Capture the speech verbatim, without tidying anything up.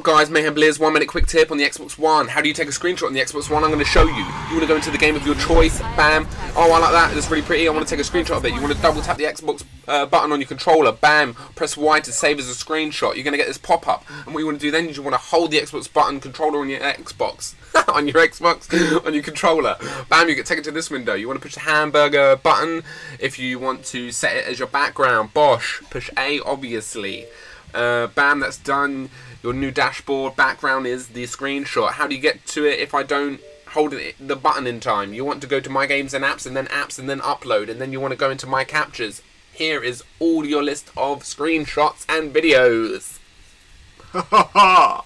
up, guys? Mayhem Blizz, one minute quick tip on the Xbox One. How do you take a screenshot on the Xbox One? I'm going to show you. You want to go into the game of your choice, bam. Oh, I like that, it's really pretty, I want to take a screenshot of it. You want to double tap the Xbox uh, button on your controller, bam. Press Y to save as a screenshot. You're going to get this pop up. And what you want to do then is you want to hold the Xbox button controller on your Xbox. on your Xbox, on your controller. Bam, you get taken to this window. You want to push the hamburger button if you want to set it as your background. Bosh, push A, obviously. Uh, bam, that's done. Your new dashboard background is the screenshot. How do you get to it if I don't hold it, the button in time? You want to go to My Games and Apps, and then Apps, and then Upload, and then you want to go into My Captures. Here is all your list of screenshots and videos. Ha ha ha!